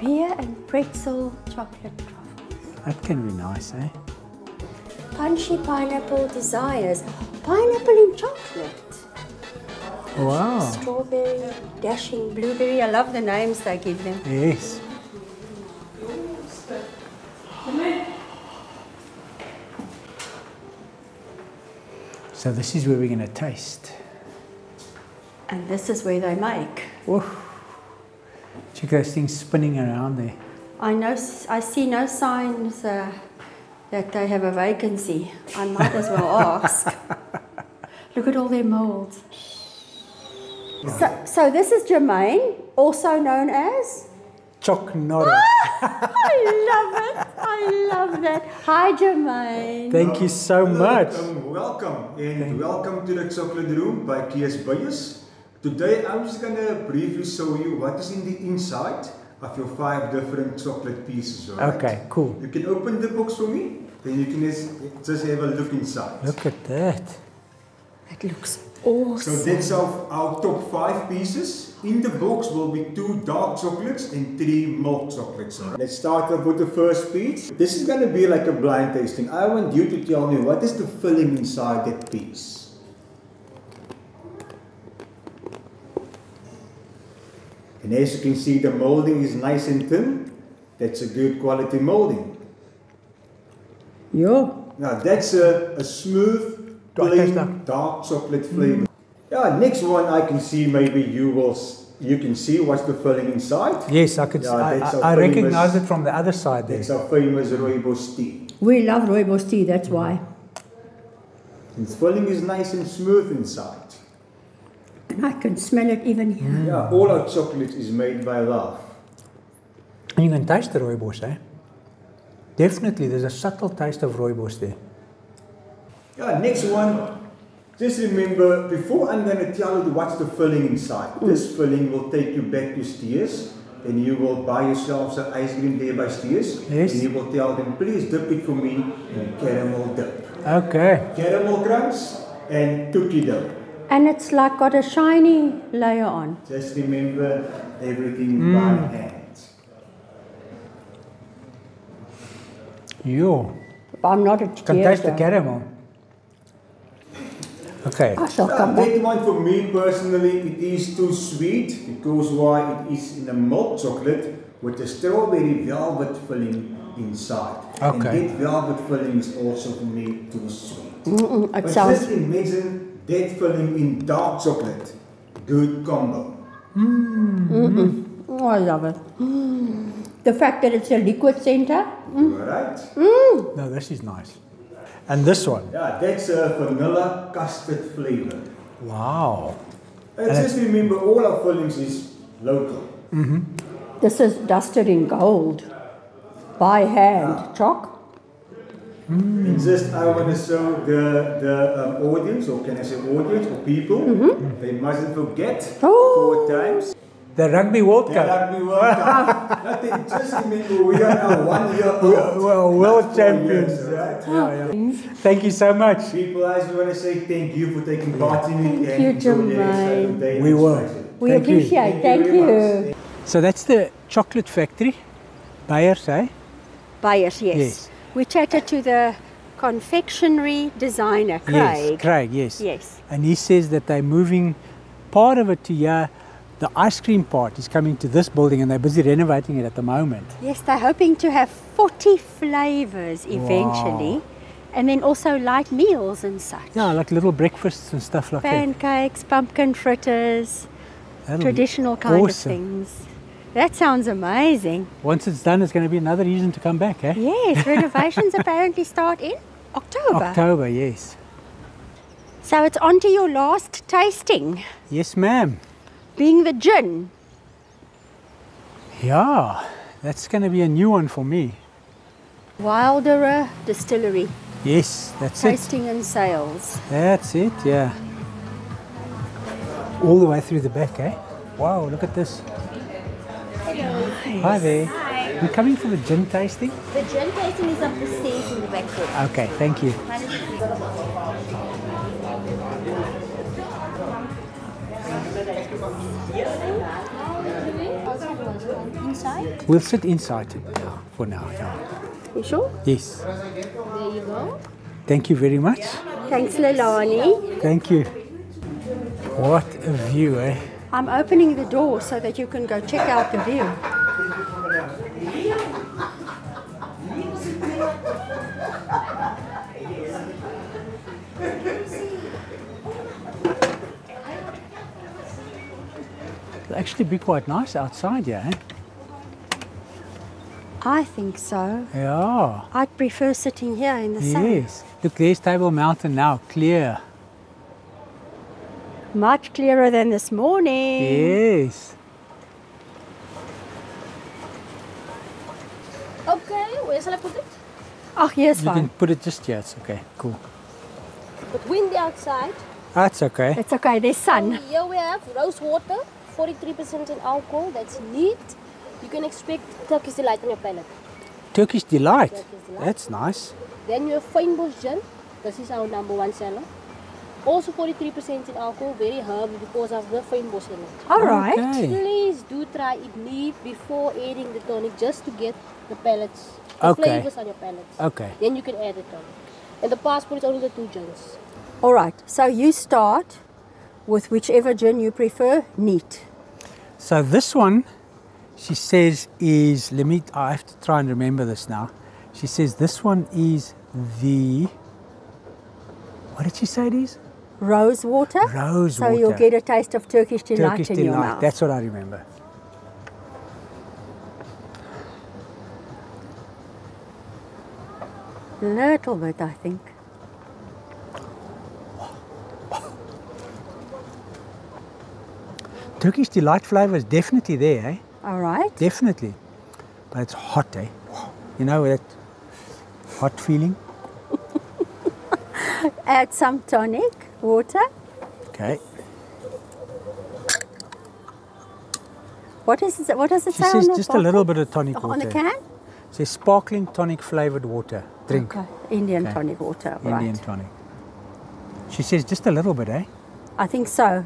Beer and pretzel chocolate truffles. That can be nice, eh? Punchy pineapple desires. Pineapple in chocolate. Wow. Strawberry, dashing blueberry. I love the names they give them. Yes. So this is where we're going to taste. And this is where they make. Woof. Check those things spinning around there. I see no signs that they have a vacancy. I might as well ask. Look at all their molds. Right. So this is Jermaine, also known as? Choc Nora. Ah, I love it. I love that. Hi, Jermaine. Thank you so much. Welcome. And welcome to the Chocolate Room by K.S. Bayash. Today I'm just going to briefly show you what is in the inside of your 5 different chocolate pieces. Right? Okay, cool. You can open the box for me, then you can just have a look inside. Look at that. That looks awesome. So that's our top 5 pieces. In the box will be 2 dark chocolates and 3 milk chocolates. Right? Let's start off with the first piece. This is going to be like a blind tasting. I want you to tell me what is the filling inside that piece. And as you can see, the molding is nice and thin. That's a good quality molding. Yeah. Now that's a smooth, plain, dark chocolate flavor. Yeah, next one I can see maybe you will, you can see what's the filling inside. Yes, I could see. I recognize it from the other side there. It's our famous rooibos tea. We love rooibos tea, that's why. The filling is nice and smooth inside. And I can smell it even here. Mm. Yeah, all our chocolate is made by love. And you can taste the rooibos, eh? Definitely, there's a subtle taste of rooibos there. Yeah, next one. Just remember, before I'm going to tell you what's the filling inside, this filling will take you back to Steers, and you will buy yourself some ice cream there by Steers, yes, and you will tell them, please dip it for me in caramel dip. Okay. Caramel crumbs and cookie dough. And it's like got a shiny layer on. Just remember, everything by hand. Yo. I'm not a Steers. Can taste the caramel. Okay. That one for me personally, it is too sweet, because why, it is in a milk chocolate with a strawberry velvet filling inside. Okay. And that velvet filling is also for me too sweet. But just imagine that filling in dark chocolate. Good combo. Oh, I love it. The fact that it's a liquid center. Right. No, this is nice. And this one? Yeah, that's a vanilla custard flavor. Wow. And just remember, all our fillings is local. This is dusted in gold. By hand. Choc. And just I want to show the audience, or can I say audience, or people, they mustn't forget 4 times. The Rugby World Cup. The Rugby World Cup. Nothing, just remember, we are now 1 year old. Well, world champions. Years, right? Thank you so much. People, I just want to say thank you for taking part in it. Thank you, Jermaine. We will. We appreciate it. Thank you. So that's the chocolate factory. Bayash, eh? Bayash, yes. We chatted to the confectionery designer, Craig. Yes, Craig, yes. Yes. And he says that they're moving part of it to here. The ice cream part is coming to this building, and they're busy renovating it at the moment. Yes, they're hoping to have 40 flavors eventually. Wow. And then also light meals and such. Yeah, like little breakfasts and stuff like that. Pancakes, pumpkin fritters, traditional kind of things. That sounds amazing. Once it's done, it's going to be another reason to come back, eh? Yes, renovations apparently start in October. October, yes. So it's on to your last tasting. Yes, ma'am. Being the gin. Yeah, that's going to be a new one for me. Wilderer Distillery. Yes, that's Tasting and sales. That's it, yeah. All the way through the back, eh? Wow, look at this. Nice. Hi there. Hi. We're coming for the gin tasting? The gin tasting is up the stage in the back room. Okay, thank you. Inside? We'll sit inside for now. You sure? Yes. There you go. Thank you very much. Thanks, Lelani. Thank you. What a view, eh? I'm opening the door so that you can go check out the view. It'll actually be quite nice outside, yeah? I think so. Yeah. I'd prefer sitting here in the sun. Yes. Look, there's Table Mountain now, clear. Much clearer than this morning. Yes. Okay, where shall I put it? Oh, here's fine. You can put it just here, it's okay. Cool. But windy outside. That's okay. It's okay, there's sun. And here we have rose water. 43% in alcohol, that's neat. You can expect Turkish Delight on your palate. Turkish Delight? Turkish Delight. That's nice. Then you have Fynbos Gin. This is our #1 seller. Also 43% in alcohol, very herby because of the Fynbos in it. Alright. Okay. Please do try it neat before adding the tonic just to get the palates, the flavors on your palates. Okay. Then you can add the tonic. And the passport is only the 2 gins. Alright, so you start with whichever gin you prefer, neat. So this one, she says is, I have to try and remember this now. She says this one is the, what did she say it is? rose water. Rose water. So you'll get a taste of Turkish delight in your mouth. That's what I remember. Little bit, I think. Turkish delight flavor is definitely there, eh? All right. Definitely. But it's hot, eh? You know that hot feeling? Add some tonic water. Okay. What is it? What does it say? She says just a little bit of tonic water. On the can? It says sparkling tonic flavored water. Drink. Okay. Indian tonic water. Indian tonic. She says just a little bit, eh? I think so.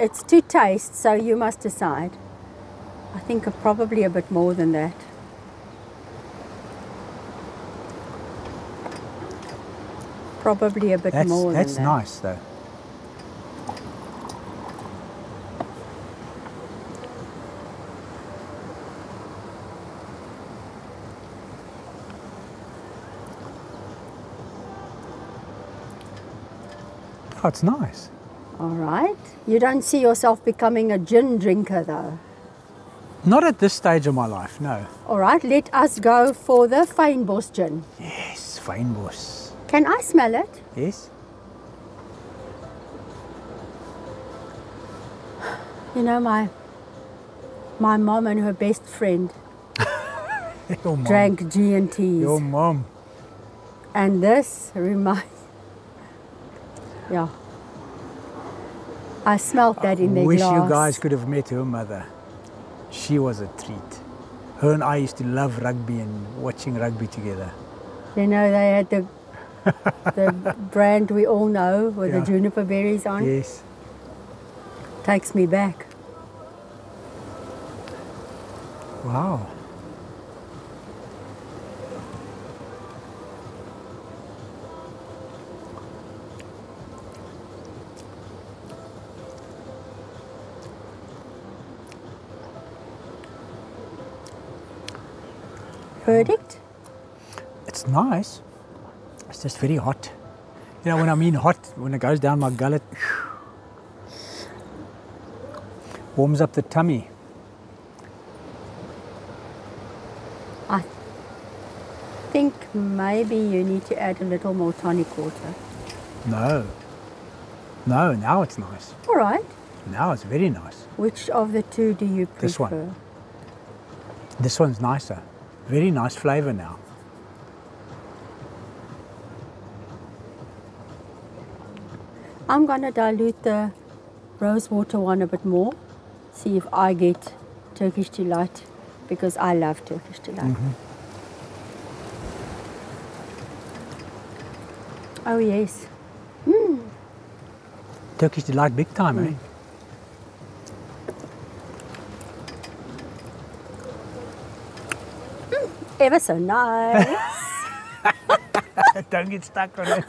It's to taste, so you must decide. I think probably a bit more than that. Probably a bit more than that. That's nice, though. Oh, it's nice. All right. You don't see yourself becoming a gin drinker, though? Not at this stage of my life, no. All right, let us go for the Fynbos gin. Yes, Fynbos. Can I smell it? Yes. You know, my mom and her best friend drank G&Ts. Your mom. And this reminds... Yeah. I smelled that in their glass. I wish you guys could have met her mother. She was a treat. Her and I used to love rugby and watching rugby together. You know, they had the brand we all know with the juniper berries on. Yes. Takes me back. Wow. Verdict? It's nice. It's just very hot. You know, when I mean hot, when it goes down my gullet, warms up the tummy. I think maybe you need to add a little more tonic water. No. No, now it's nice. All right. Now it's very nice. Which of the two do you prefer? This one. This one's nicer. Very nice flavor now. I'm going to dilute the rose water one a bit more, see if I get Turkish delight, because I love Turkish delight. Oh yes. Turkish delight big time, eh? Ever so nice. Don't get stuck on it.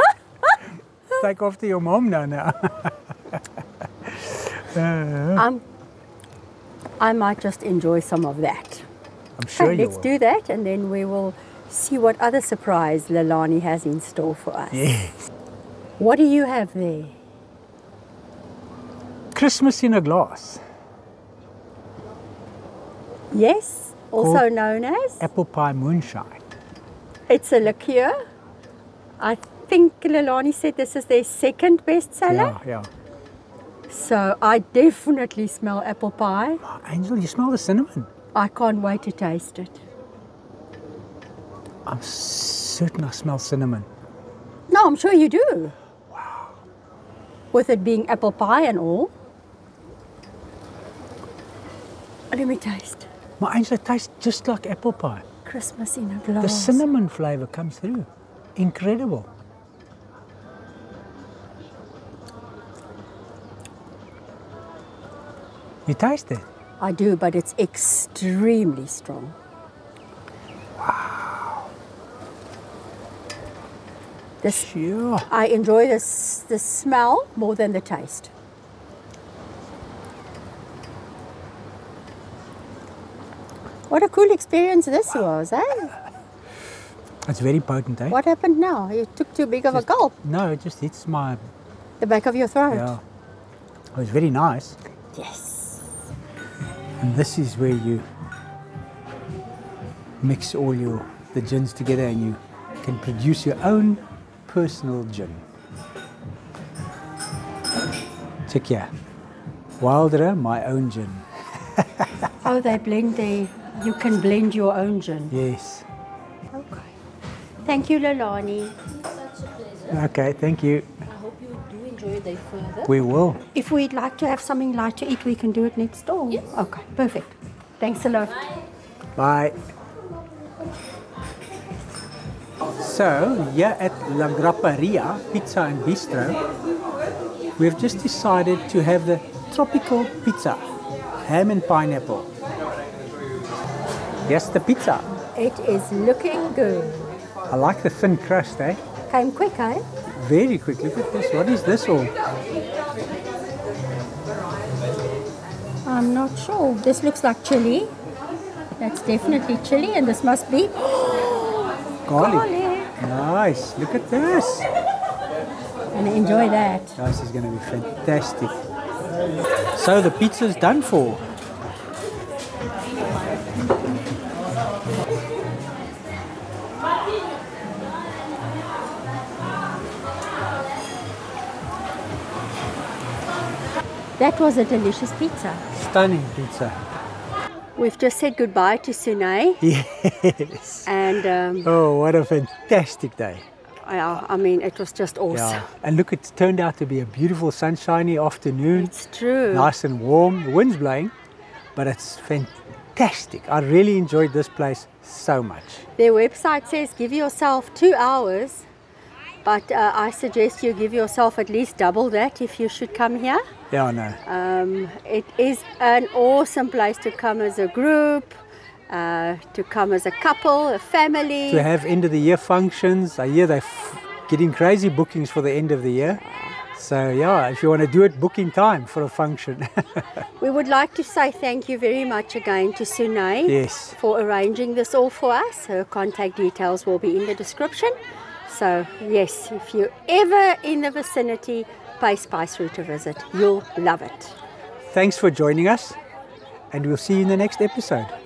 Take off to your mom now. I might just enjoy some of that. I'm sure you will. Let's do that, and then we will see what other surprise Lelani has in store for us. Yes. What do you have there? Christmas in a glass. Yes. Also known as? Apple pie moonshine. It's a liqueur. I think Lelani said this is their second best seller. Yeah, yeah. So I definitely smell apple pie. Oh, Angel, you smell the cinnamon. I can't wait to taste it. I'm certain I smell cinnamon. No, I'm sure you do. Wow. With it being apple pie and all. Let me taste. My Angel, it tastes just like apple pie. Christmas in a glass. The cinnamon flavour comes through. Incredible. You taste it? I do, but it's extremely strong. Wow. Sure. I enjoy the smell more than the taste. What a cool experience this was, eh? It's very potent, eh? What happened now? You took too big of a gulp. No, it just hits my The back of your throat? Yeah. It was very nice. Yes. And this is where you mix all the gins together and you can produce your own personal gin. Check here. Wilderer, my own gin. Oh, they blend there. You can blend your own gin. Yes. Okay. Thank you, Lelani. Such a pleasure. Okay, thank you. I hope you do enjoy your day further. We will. If we'd like to have something light to eat, we can do it next door. Yes. Okay, perfect. Thanks a lot. Bye. Bye. So, here at La Grapparia Pizza and Bistro, we've just decided to have the tropical pizza, ham and pineapple. Yes, the pizza. It is looking good. I like the thin crust, eh? Came quick, eh? Very quick. Look at this. What is this all? I'm not sure. This looks like chili. That's definitely chili, and this must be garlic. Nice, look at this. And enjoy that. This is going to be fantastic. So the pizza's done for. That was a delicious pizza. Stunning pizza. We've just said goodbye to Suné. Yes. And oh, what a fantastic day. I mean, it was just awesome. Yeah. And look, it's turned out to be a beautiful sunshiny afternoon. It's true. Nice and warm. The wind's blowing, but it's fantastic. I really enjoyed this place so much. Their website says give yourself 2 hours, but I suggest you give yourself at least double that if you should come here. Yeah, I know. It is an awesome place to come as a group, to come as a couple, a family. To have end-of-the-year functions. I hear they're getting crazy bookings for the end of the year. So, yeah, if you want to do it, book in time for a function. We would like to say thank you very much again to Suné. Yes. For arranging this all for us. Her contact details will be in the description. So, yes, if you're ever in the vicinity, pay Spice Route a visit. You'll love it. Thanks for joining us, and we'll see you in the next episode.